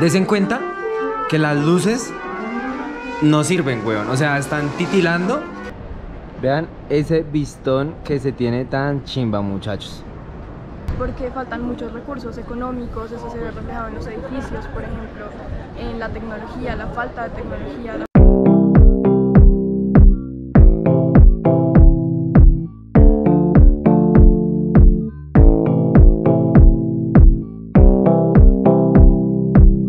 Desen cuenta que las luces no sirven, weón. O sea, están titilando. Vean ese vistón que se tiene tan chimba, muchachos. Porque faltan muchos recursos económicos, eso se ve reflejado en los edificios, por ejemplo, en la tecnología, la falta de tecnología.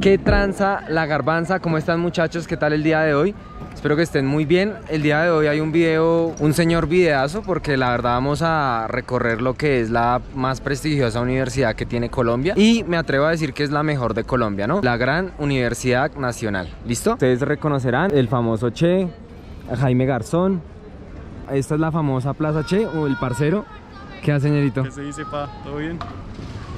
¿Qué tranza la garbanza? ¿Cómo están, muchachos? ¿Qué tal el día de hoy? Espero que estén muy bien. El día de hoy hay un video, un señor videazo, porque la verdad vamos a recorrer lo que es la más prestigiosa universidad que tiene Colombia. Y me atrevo a decir que es la mejor de Colombia, ¿no? La gran Universidad Nacional. ¿Listo? Ustedes reconocerán el famoso Che, Jaime Garzón. Esta es la famosa Plaza Che, o el parcero. ¿Qué hace, señorito? ¿Qué se dice, pa? ¿Todo bien?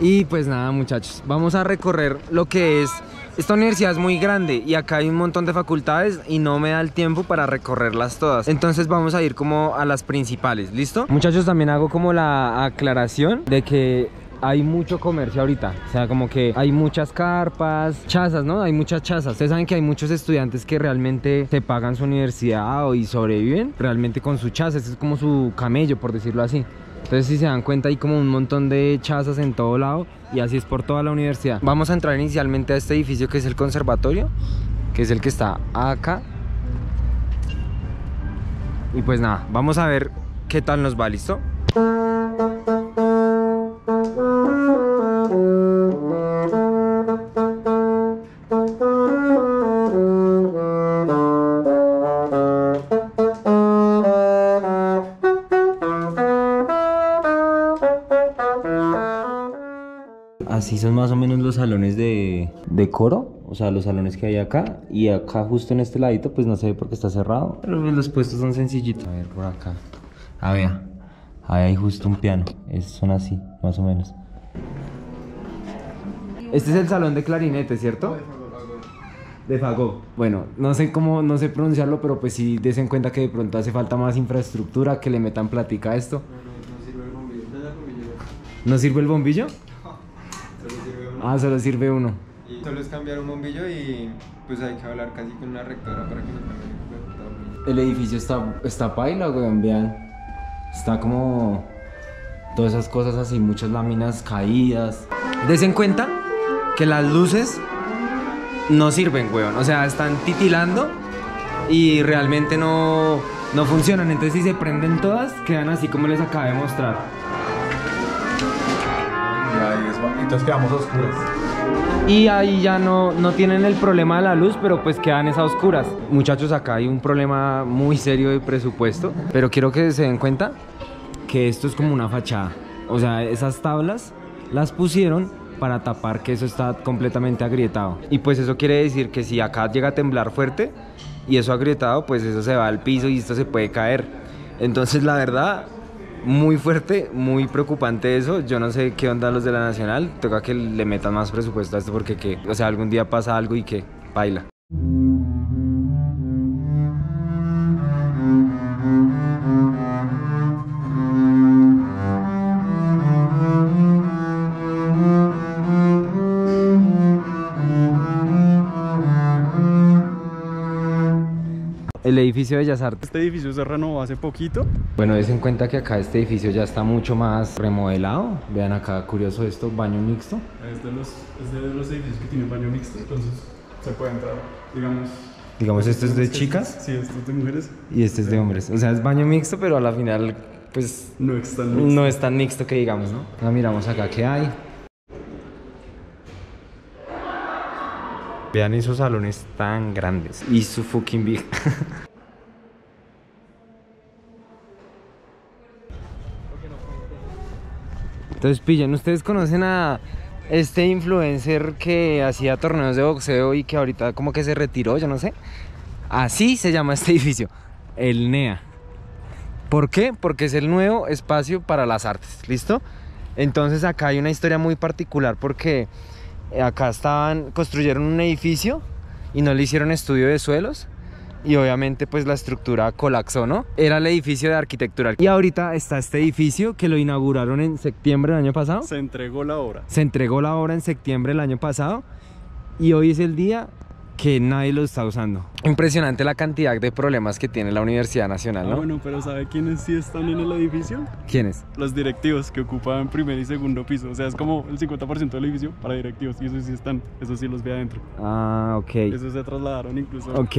Y pues nada, muchachos, vamos a recorrer lo que es... Esta universidad es muy grande y acá hay un montón de facultades y no me da el tiempo para recorrerlas todas. Entonces vamos a ir como a las principales, ¿listo? Muchachos, también hago como la aclaración de que hay mucho comercio ahorita. O sea, como que hay muchas carpas, chazas, ¿no? Hay muchas chazas. Ustedes saben que hay muchos estudiantes que realmente se pagan su universidad y sobreviven realmente con su chaza. Este es como su camello, por decirlo así. Entonces, si se dan cuenta, hay como un montón de chazas en todo lado y así es por toda la universidad. Vamos a entrar inicialmente a este edificio que es el conservatorio, que es el que está acá. Y pues nada, vamos a ver qué tal nos va, ¿listo? Así son más o menos los salones de coro, o sea, los salones que hay acá. Y acá justo en este ladito, pues no se ve porque está cerrado, pero los puestos son sencillitos. A ver, por acá, a ver, ahí hay justo un piano, son así, más o menos. Este es el salón de clarinete, ¿cierto? De Fagot. Bueno, no sé cómo, no sé pronunciarlo, pero pues sí, desen cuenta que de pronto hace falta más infraestructura, que le metan platica a esto. No sirve el bombillo. ¿No sirve el bombillo? Ah, solo sirve uno. Y solo es cambiar un bombillo y pues hay que hablar casi con una rectora para que nos cambie el edificio. Está paila, weón, vean. Está como todas esas cosas así, muchas láminas caídas. Desen cuenta que las luces no sirven, weón. O sea, están titilando y realmente no funcionan. Entonces si se prenden todas, quedan así como les acabé de mostrar. Entonces quedamos a oscuras. Y ahí ya no tienen el problema de la luz, pero pues quedan esas oscuras. Muchachos, acá hay un problema muy serio de presupuesto, pero quiero que se den cuenta que esto es como una fachada. O sea, esas tablas las pusieron para tapar que eso está completamente agrietado. Y pues eso quiere decir que si acá llega a temblar fuerte y eso agrietado, pues eso se va al piso y esto se puede caer. Entonces la verdad... muy fuerte, muy preocupante eso. Yo no sé qué onda los de la Nacional. Toca que le metan más presupuesto a esto porque que, o sea, algún día pasa algo y que baila. El edificio de Bellas Artes. Este edificio se renovó hace poquito. Bueno, desen cuenta que acá este edificio ya está mucho más remodelado. Vean acá, curioso esto, baño mixto. Es de los edificios que tienen baño mixto, entonces se puede entrar, digamos. Digamos, esto es de chicas. Sí, esto es de mujeres. Y este es de hombres. O sea, es baño mixto, pero a la final, pues... No es tan mixto que digamos, ¿no? Ahora miramos acá qué hay. Vean esos salones tan grandes y su fucking big. Entonces pillan, ustedes conocen a este influencer que hacía torneos de boxeo y que ahorita como que se retiró, yo no sé. Así se llama este edificio, el NEA. ¿Por qué? Porque es el nuevo espacio para las artes, ¿listo? Entonces acá hay una historia muy particular porque... acá construyeron un edificio y no le hicieron estudio de suelos y obviamente pues la estructura colapsó, ¿no? Era el edificio de arquitectura. Y ahorita está este edificio que lo inauguraron en septiembre del año pasado. Se entregó la obra en septiembre del año pasado y hoy es el día que nadie lo está usando. Impresionante la cantidad de problemas que tiene la Universidad Nacional, ¿no? Bueno, pero ¿sabe quiénes sí están en el edificio? ¿Quiénes? Los directivos que ocupan primer y segundo piso. O sea, es como el 50% del edificio para directivos. Y esos sí están, esos sí los ve adentro. Ah, ok. Esos se trasladaron incluso. Ok.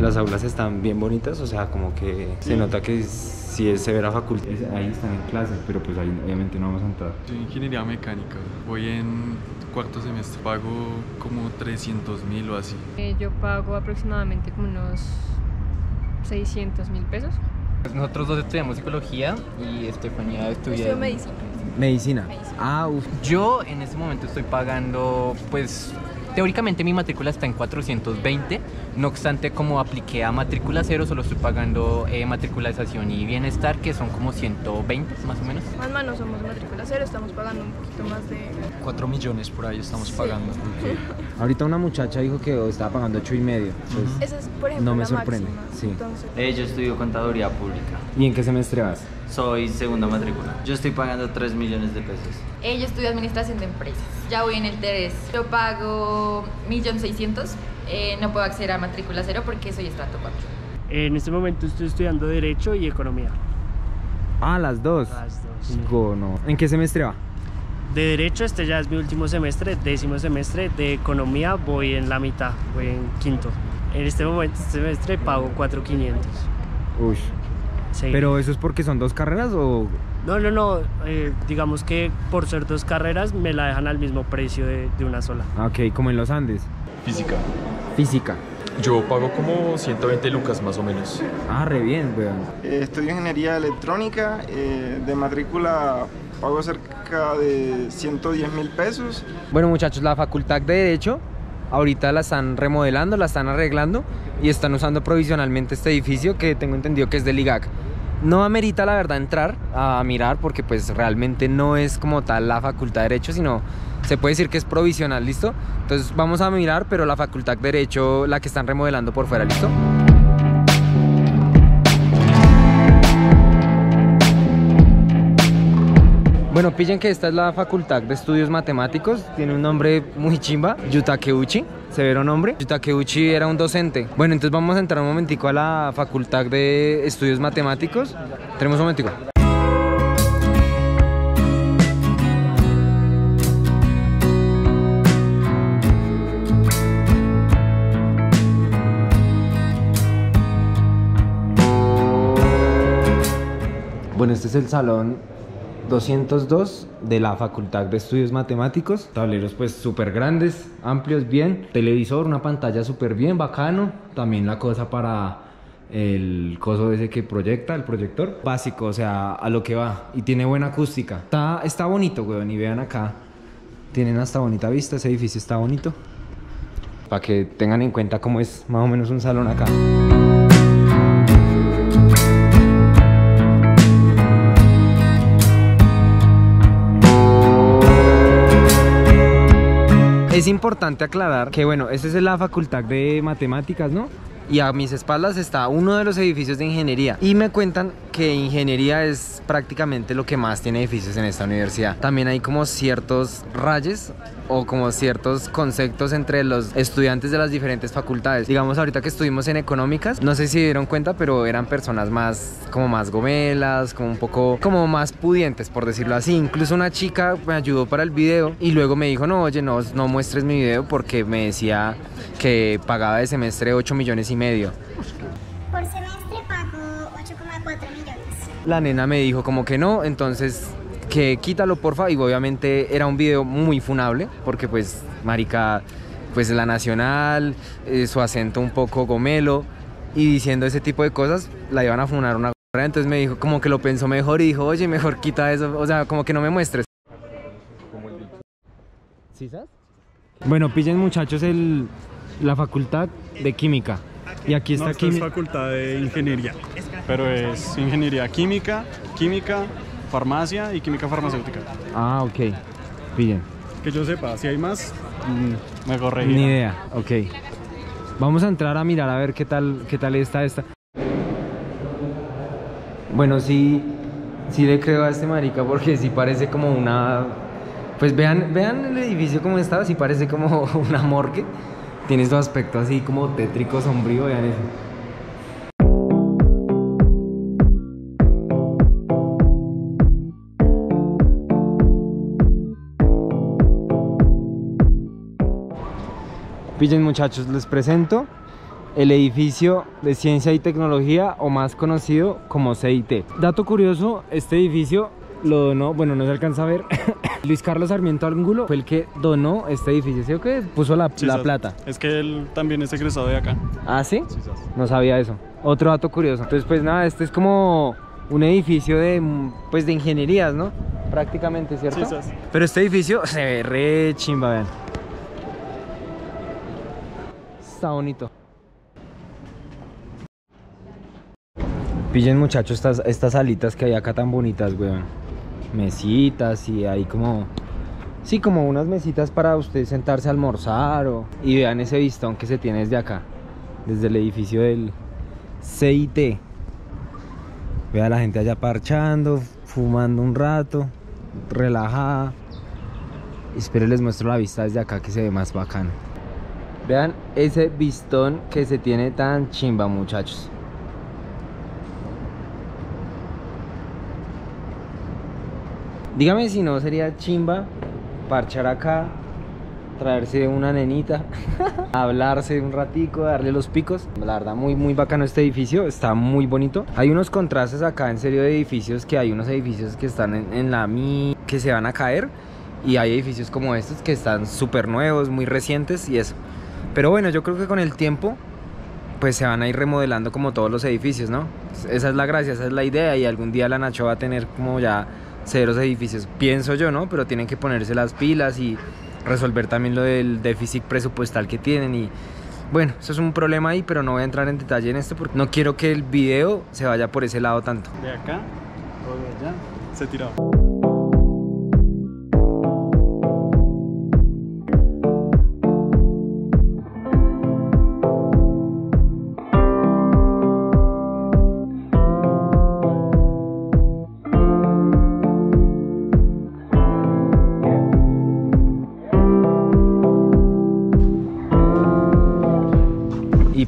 Las aulas están bien bonitas, o sea, como que sí. Se nota que si es severa facultad, ahí están en clases, pero pues ahí obviamente no vamos a entrar. Yo en ingeniería mecánica, voy en cuarto semestre, pago como 300.000 o así. Yo pago aproximadamente como unos 600.000 pesos. Nosotros dos estudiamos psicología y Estefanía estudia medicina. Medicina. Ah, uf. Yo en este momento estoy pagando, pues, teóricamente mi matrícula está en 420, no obstante, como apliqué a matrícula cero, solo estoy pagando matriculación y bienestar, que son como 120 más o menos. Más no somos matrícula cero, estamos pagando un poquito más de... 4 millones por ahí estamos pagando. Okay. Ahorita una muchacha dijo que estaba pagando 8,5. Esa es, por ejemplo, no me sorprende. Sí. Entonces... yo estudio contaduría pública. ¿Y en qué semestre vas? Soy segunda matrícula. Yo estoy pagando 3 millones de pesos. Yo estudio administración de empresas. Ya voy en el 3. Yo pago 1.600.000. No puedo acceder a matrícula cero porque soy estrato 4. En este momento estoy estudiando Derecho y Economía. Ah, las dos. Las dos. Sí. No. ¿En qué semestre va? De Derecho, este ya es mi último semestre, 10º semestre. De Economía voy en la mitad, voy en 5º. En este momento, este semestre, pago 4.500. Uy. Sí. ¿Pero eso es porque son dos carreras o...? No, digamos que por ser dos carreras me la dejan al mismo precio de una sola. Ok, como en los Andes. Física. Yo pago como 120 lucas más o menos. Ah, re bien, weón. Estudio ingeniería electrónica, de matrícula pago cerca de 110.000 pesos. Bueno, muchachos, la facultad de Derecho ahorita la están remodelando, la están arreglando y están usando provisionalmente este edificio que tengo entendido que es del IGAC. No amerita, la verdad, entrar a mirar porque pues realmente no es como tal la facultad de Derecho, sino se puede decir que es provisional, ¿listo? Entonces vamos a mirar, pero la facultad de Derecho, la que están remodelando por fuera, ¿listo? Bueno, pillen que esta es la Facultad de Estudios Matemáticos, tiene un nombre muy chimba, Yutakeuchi, severo nombre. Yutakeuchi era un docente. Bueno, entonces vamos a entrar un momentico a la Facultad de Estudios Matemáticos. Tenemos un momentico. Bueno, este es el salón 202 de la Facultad de Estudios Matemáticos. Tableros pues súper grandes, amplios, bien. Televisor, una pantalla súper bien, bacano. También la cosa para el coso ese que proyecta, el proyector. Básico, o sea, a lo que va. Y tiene buena acústica. Está bonito, weón. Y vean acá, tienen hasta bonita vista, ese edificio está bonito. Para que tengan en cuenta cómo es más o menos un salón acá. Es importante aclarar que, bueno, esta es la Facultad de Matemáticas, ¿no? Y a mis espaldas está uno de los edificios de Ingeniería. Y me cuentan que Ingeniería es prácticamente lo que más tiene edificios en esta universidad. También hay como ciertos rayes o como ciertos conceptos entre los estudiantes de las diferentes facultades. Digamos, ahorita que estuvimos en Económicas, no sé si dieron cuenta, pero eran personas más gomelas, como un poco como más pudientes, por decirlo así. Incluso una chica me ayudó para el video y luego me dijo, no, oye, no muestres mi video, porque me decía que pagaba de semestre 8,5 millones. Por semestre pago 8,4 millones. La nena me dijo como que no, entonces que quítalo porfa, y obviamente era un video muy funable porque pues marica, pues la nacional, su acento un poco gomelo y diciendo ese tipo de cosas, la iban a funar una gorra. Entonces me dijo como que lo pensó mejor y dijo, oye, mejor quita eso, o sea, como que no me muestres. ¿Sí sabes? Bueno, pillen muchachos la Facultad de Química. Y aquí está química. No, esto es facultad de ingeniería, pero es ingeniería química, química, farmacia y química farmacéutica. Ah, ok. Bien. Que yo sepa, si hay más, me corregirá. Ni idea, ok. Vamos a entrar a mirar a ver qué tal está esta. Bueno, sí le creo a este marica porque sí parece como una... Pues vean el edificio como estaba, sí parece como una morgue. Tiene su aspecto así como tétrico, sombrío, vean eso. Pillen muchachos, les presento el edificio de Ciencia y Tecnología, o más conocido como CIT. Dato curioso, este edificio lo donó, bueno, no se alcanza a ver, Luis Carlos Sarmiento Ángulo fue el que donó este edificio, ¿sí o qué? Puso la plata. Es que él también es egresado de acá. ¿Ah, sí? Sí, sí. No sabía eso. Otro dato curioso. Entonces, pues nada, este es como un edificio de ingenierías, ¿no? Prácticamente, ¿cierto? Sí, sí. Pero este edificio se ve re chimba, vean. Está bonito. Pillen muchachos estas salitas que hay acá tan bonitas, weón. Mesitas y hay como... Sí, como unas mesitas para usted sentarse a almorzar o... Y vean ese vistón que se tiene desde acá, desde el edificio del CIT. Vean a la gente allá parchando, fumando un rato, relajada. Espero les muestro la vista desde acá que se ve más bacano. Vean ese vistón que se tiene tan chimba, muchachos. Dígame si no sería chimba parchar acá, traerse una nenita, hablarse un ratico, darle los picos. La verdad, muy, muy bacano este edificio, está muy bonito. Hay unos contrastes acá en serio de edificios, que hay unos edificios que están en la que se van a caer. Y hay edificios como estos que están súper nuevos, muy recientes y eso. Pero bueno, yo creo que con el tiempo pues se van a ir remodelando como todos los edificios, ¿no? Esa es la gracia, esa es la idea, y algún día la Nacho va a tener como ya ceros edificios, pienso yo, ¿no? Pero tienen que ponerse las pilas y resolver también lo del déficit presupuestal que tienen y bueno, eso es un problema ahí, pero no voy a entrar en detalle en esto porque no quiero que el video se vaya por ese lado tanto. De acá o de allá se tiraba.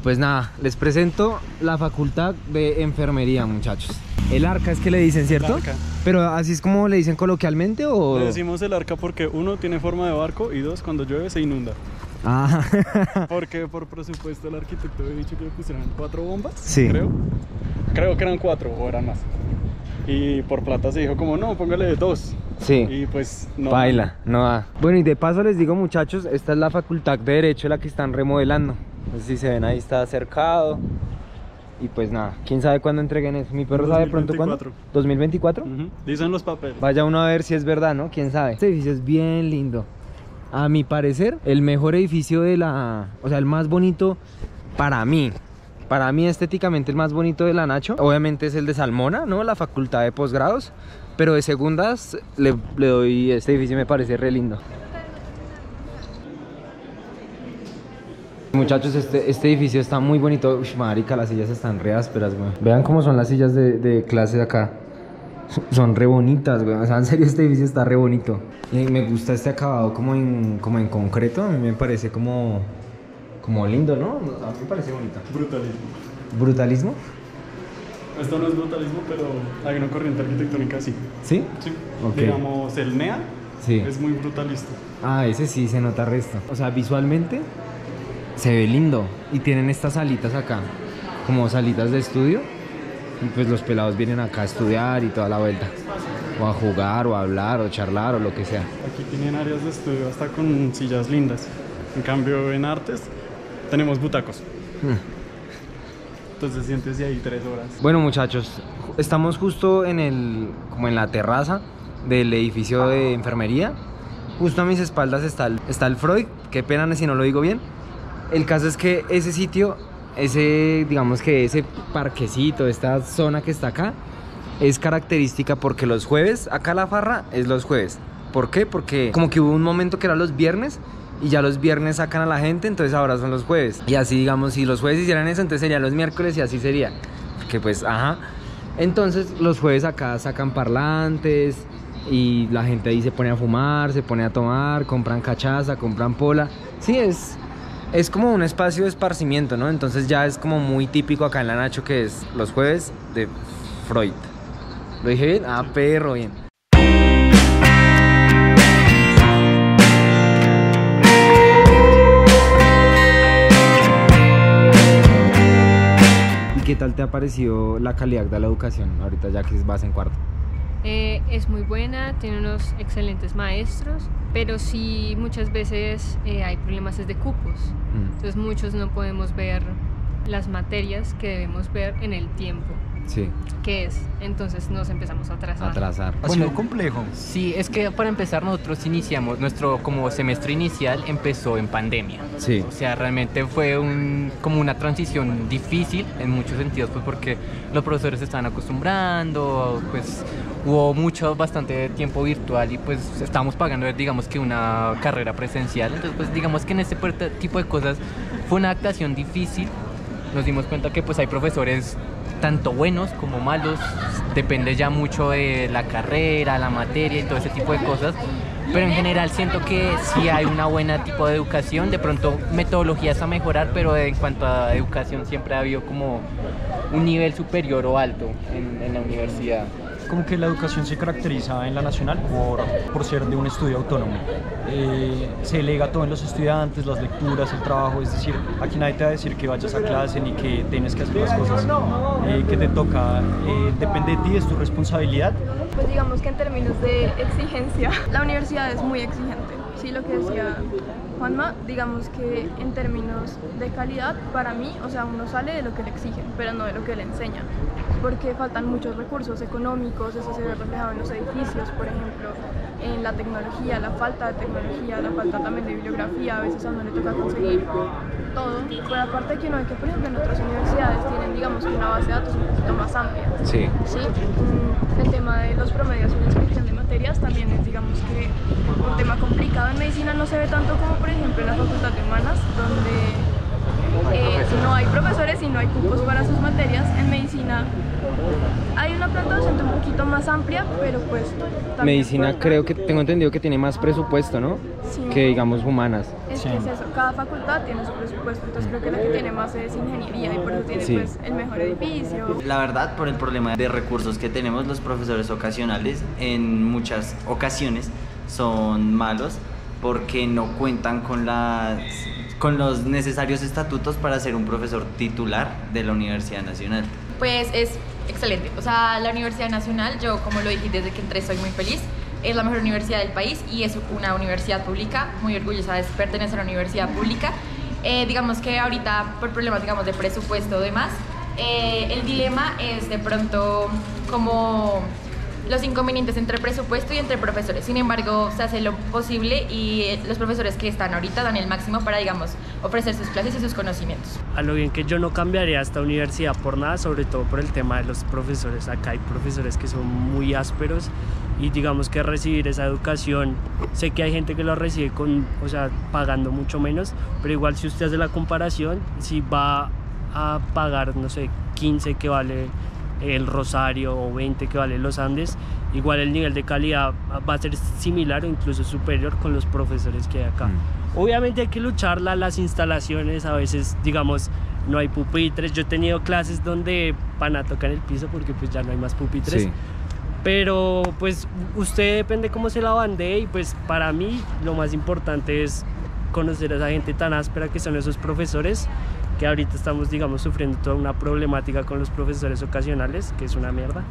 Pues nada, les presento la facultad de enfermería, muchachos. El arca es que le dicen, ¿cierto? El arca. Pero así es como le dicen coloquialmente, ¿o? Le decimos el arca porque uno, tiene forma de barco, y dos, cuando llueve se inunda. Ah. Porque por presupuesto el arquitecto había dicho que le pusieran 4 bombas, sí. Creo que eran 4 o eran más. Y por plata se dijo como, no, póngale 2. Sí. Y pues no. Baila, no va. Bueno, y de paso les digo, muchachos, esta es la facultad de Derecho, la que están remodelando. Si se ven ahí está cercado. Y pues nada, quién sabe cuándo entreguen eso. Mi perro sabe pronto cuándo. 2024. Dicen los papeles. Vaya uno a ver si es verdad, ¿no? Quién sabe. Este edificio es bien lindo. A mi parecer, el mejor edificio de la... O sea, el más bonito para mí. Para mí estéticamente el más bonito de la Nacho, obviamente, es el de Salmona, ¿no? La facultad de posgrados. Pero de segundas le doy este edificio, me parece re lindo. Muchachos, este edificio está muy bonito. Uy, marica, las sillas están re ásperas, güey. Vean cómo son las sillas de clase de acá. Son re bonitas, güey. O sea, en serio, este edificio está re bonito. Y me gusta este acabado como en concreto. A mí me parece como lindo, ¿no? A mí me parece bonito. Brutalismo. ¿Brutalismo? Esto no es brutalismo, pero hay una corriente arquitectónica así. ¿Sí? Sí. Okay. Digamos, el NEA, sí, es muy brutalista. Ah, ese sí se nota resto. O sea, visualmente... se ve lindo, y tienen estas salitas acá como salitas de estudio, y pues los pelados vienen acá a estudiar y toda la vuelta, o a jugar o a hablar o charlar o lo que sea. Aquí tienen áreas de estudio hasta con sillas lindas. En cambio en artes tenemos butacos. Entonces siéntese ahí 3 horas. Bueno muchachos, estamos justo como en la terraza del edificio de enfermería. Justo a mis espaldas está el Freud, qué pena si no lo digo bien. El caso es que ese sitio ese, digamos que ese parquecito, esta zona que está acá, es característica porque los jueves, acá la farra es los jueves. ¿Por qué? Porque como que hubo un momento que era los viernes y ya los viernes sacan a la gente, entonces ahora son los jueves. Y así, digamos, si los jueves hicieran eso, entonces serían los miércoles y así sería. Que pues, ajá. Entonces los jueves acá sacan parlantes y la gente ahí se pone a fumar, se pone a tomar, compran cachaza, compran pola. Sí, es como un espacio de esparcimiento, ¿no? Entonces ya es como muy típico acá en la Nacho, que es los jueves de Freud. ¿Lo dije bien? Ah, perro, bien. ¿Qué tal te ha parecido la calidad de la educación ahorita ya que vas en cuarto? Es muy buena, tiene unos excelentes maestros, pero sí muchas veces hay problemas de cupos, entonces muchos no podemos ver las materias que debemos ver en el tiempo. Sí. ¿Qué es? Entonces nos empezamos a atrasar. Bueno, muy complejo. Sí, es que para empezar nosotros iniciamos, nuestro como semestre inicial empezó en pandemia. Sí. O sea, realmente fue como una transición difícil en muchos sentidos, pues porque los profesores se estaban acostumbrando, pues hubo bastante tiempo virtual y pues estábamos pagando, digamos que una carrera presencial. Entonces, pues digamos que en este tipo de cosas fue una adaptación difícil. Nos dimos cuenta que pues hay profesores tanto buenos como malos, depende ya mucho de la carrera, la materia y todo ese tipo de cosas, pero en general siento que sí hay una buena tipo de educación, de pronto metodologías a mejorar, pero en cuanto a educación siempre ha habido como un nivel superior o alto en la universidad. Como que la educación se caracteriza en la nacional por ser de un estudio autónomo. Se delega todo en los estudiantes, las lecturas, el trabajo, es decir, aquí nadie te va a decir que vayas a clase ni que tienes que hacer las cosas que te toca, depende de ti, es tu responsabilidad. Pues digamos que en términos de exigencia, la universidad es muy exigente, sí, lo que decía Juanma, digamos que en términos de calidad, para mí, o sea, uno sale de lo que le exigen, pero no de lo que le enseñan, porque faltan muchos recursos económicos, eso se ve reflejado en los edificios, por ejemplo, en la tecnología, la falta de tecnología, la falta también de bibliografía, a veces a uno le toca conseguir todo, pero aparte que uno ve que, por ejemplo, en otras universidades tienen, digamos, una base de datos un poquito más amplia. Sí. ¿Sí? El tema de los promedios en la inscripción de materias también es, digamos, que un tema complicado. En medicina no se ve tanto como, por ejemplo, en la Facultad de Humanas, donde no hay profesores y no hay cupos para sus materias. En medicina hay una planta docente un poquito más amplia, pero pues también medicina creo que tengo entendido que tiene más presupuesto, ¿no? Sí. Que digamos Humanas. Que es eso, cada facultad tiene su presupuesto, entonces creo que la que tiene más es ingeniería y por eso tiene pues, el mejor edificio. La verdad, por el problema de recursos que tenemos, los profesores ocasionales en muchas ocasiones son malos porque no cuentan con los necesarios estatutos para ser un profesor titular de la Universidad Nacional. Pues es excelente, o sea, la Universidad Nacional, yo como lo dije desde que entré, soy muy feliz. Es la mejor universidad del país y es una universidad pública, muy orgullosa de pertenecer a una universidad pública. Digamos que ahorita, por problemas digamos, de presupuesto o demás, el dilema es de pronto como los inconvenientes entre presupuesto y entre profesores. Sin embargo, se hace lo posible y los profesores que están ahorita dan el máximo para, digamos, ofrecer sus clases y sus conocimientos. A lo bien que yo no cambiaría esta universidad por nada, sobre todo por el tema de los profesores. Acá hay profesores que son muy ásperos y digamos que recibir esa educación, sé que hay gente que lo recibe con, o sea, pagando mucho menos, pero igual si usted hace la comparación, si va a pagar, no sé, 15 que vale el Rosario o 20 que vale los Andes, igual el nivel de calidad va a ser similar o incluso superior con los profesores que hay acá. Obviamente hay que lucharla, las instalaciones, a veces digamos no hay pupitres, yo he tenido clases donde van a tocar el piso porque pues ya no hay más pupitres, pero pues usted depende cómo se la bandee y pues para mí lo más importante es conocer a esa gente tan áspera que son esos profesores, que ahorita estamos, digamos, sufriendo toda una problemática con los profesores ocasionales, que es una mierda,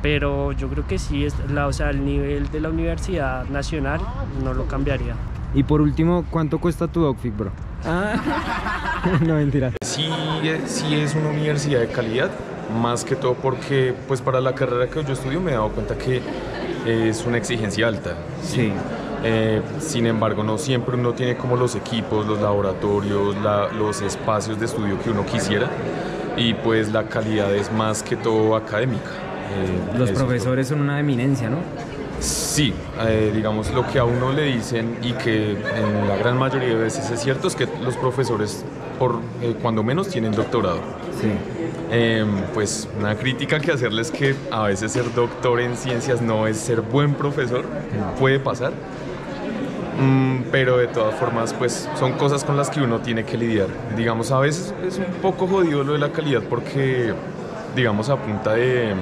pero yo creo que sí, o sea, el nivel de la Universidad Nacional no lo cambiaría. Y por último, ¿cuánto cuesta tu outfit, bro? No, mentira. Sí es una universidad de calidad, más que todo porque, pues, para la carrera que yo estudio me he dado cuenta que es una exigencia alta. Sí. Sin embargo, no siempre uno tiene como los equipos, los laboratorios, los espacios de estudio que uno quisiera, y pues la calidad es más que todo académica. Los profesores son una eminencia, ¿no? Sí, digamos, lo que a uno le dicen y que en la gran mayoría de veces es cierto es que los profesores cuando menos tienen doctorado. Sí. Pues una crítica que hacerles que a veces ser doctor en ciencias no es ser buen profesor, puede pasar, pero de todas formas pues son cosas con las que uno tiene que lidiar. Digamos, a veces es un poco jodido lo de la calidad porque, digamos, a punta de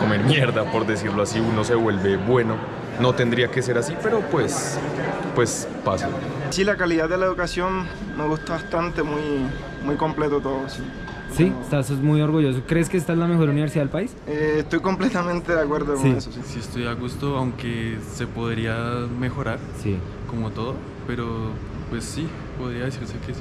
comer mierda, por decirlo así, uno se vuelve bueno. No tendría que ser así, pero pues pasa. Sí, la calidad de la educación me gusta bastante, muy completo todo. Sí. ¿Sí? ¿Estás muy orgulloso? ¿Crees que esta es la mejor universidad del país? Estoy completamente de acuerdo con eso. Sí. Sí, estoy a gusto, aunque se podría mejorar, sí, como todo, pero pues sí, podría decirse que sí.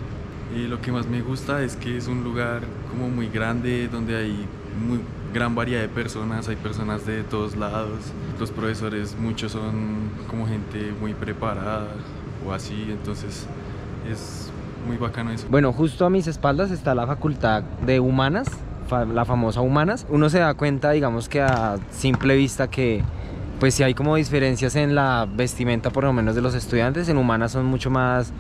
Y lo que más me gusta es que es un lugar como muy grande, donde hay muy gran variedad de personas, hay personas de todos lados. Los profesores, muchos son como gente muy preparada o así, entonces es muy bacano eso. Bueno, justo a mis espaldas está la Facultad de Humanas, la famosa Humanas. Uno se da cuenta, digamos, que a simple vista que pues sí hay como diferencias en la vestimenta, por lo menos de los estudiantes. En Humanas son mucho más,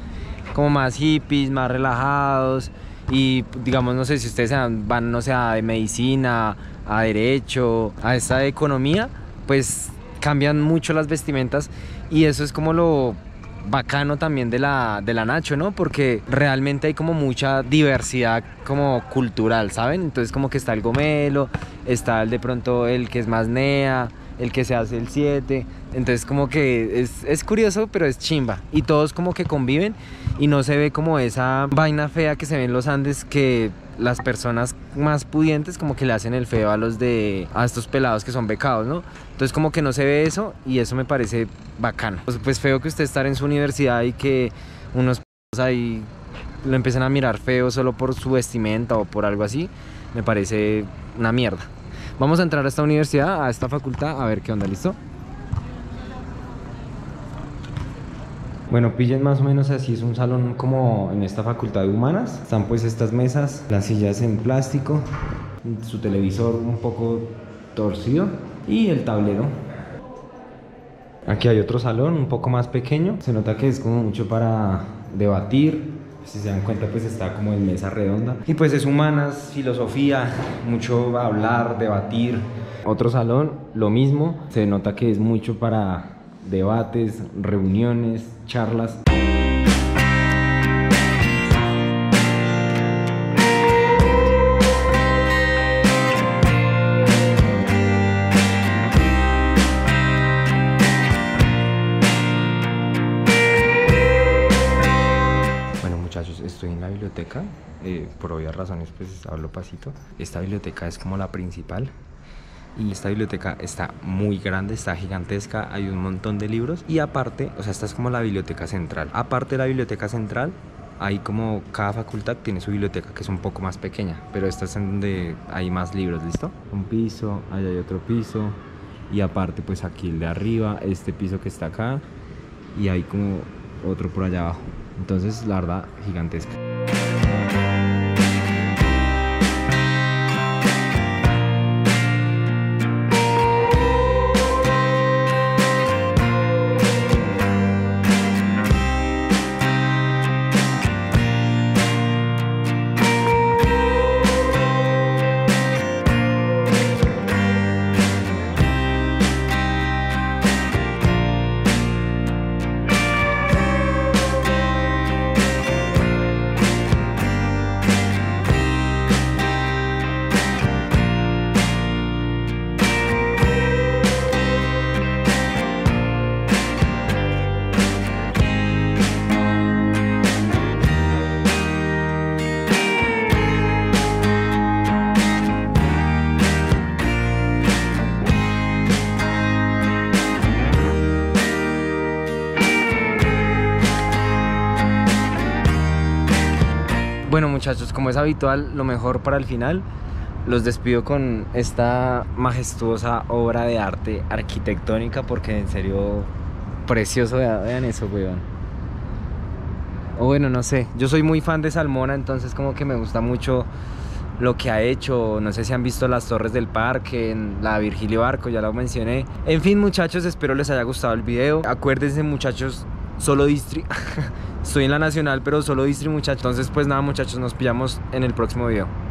como más hippies, más relajados, y digamos, no sé si ustedes van, no sé, a medicina, a derecho, a esta de economía, pues cambian mucho las vestimentas, y eso es como lo bacano también de la Nacho, ¿no? Porque realmente hay como mucha diversidad como cultural, ¿saben? Entonces como que está el gomelo, está el de pronto el que es más NEA, el que se hace el 7, entonces como que es curioso, pero es chimba, y todos como que conviven y no se ve como esa vaina fea que se ve en los Andes, que las personas más pudientes como que le hacen el feo a estos pelados que son becados, ¿no? Entonces como que no se ve eso, y eso me parece bacano. Pues feo que usted estar en su universidad y que unos ahí lo empiecen a mirar feo solo por su vestimenta o por algo así, me parece una mierda. Vamos a entrar a esta universidad, a esta facultad, a ver qué onda, ¿listo? Bueno, pillen más o menos así, es un salón como en esta Facultad de Humanas. Están pues estas mesas, las sillas en plástico, su televisor un poco torcido y el tablero. Aquí hay otro salón un poco más pequeño, se nota que es como mucho para debatir. Si se dan cuenta, pues está como en mesa redonda, y pues es Humanas, filosofía, mucho hablar, debatir. Otro salón, lo mismo, se nota que es mucho para debates, reuniones, charlas. Estoy en la biblioteca, por obvias razones pues hablo pasito. Esta biblioteca es como la principal, y esta biblioteca está muy grande, está gigantesca, hay un montón de libros, y aparte, o sea, esta es como la biblioteca central. Aparte de la biblioteca central, hay como cada facultad tiene su biblioteca, que es un poco más pequeña, pero esta es en donde hay más libros, ¿listo? Un piso, allá hay otro piso, y aparte pues aquí el de arriba, este piso que está acá, y hay como otro por allá abajo. Entonces, la verdad, gigantesca. Bueno, muchachos, como es habitual, lo mejor para el final. Los despido con esta majestuosa obra de arte arquitectónica, porque en serio precioso, vean eso, weón. O bueno, no sé, yo soy muy fan de Salmona, entonces como que me gusta mucho lo que ha hecho. No sé si han visto las Torres del Parque, la Virgilio Barco, ya lo mencioné. En fin, muchachos, espero les haya gustado el video. Acuérdense, muchachos, solo distri. Estoy en la nacional, pero solo distri, muchachos. Entonces pues nada, muchachos, nos pillamos en el próximo video.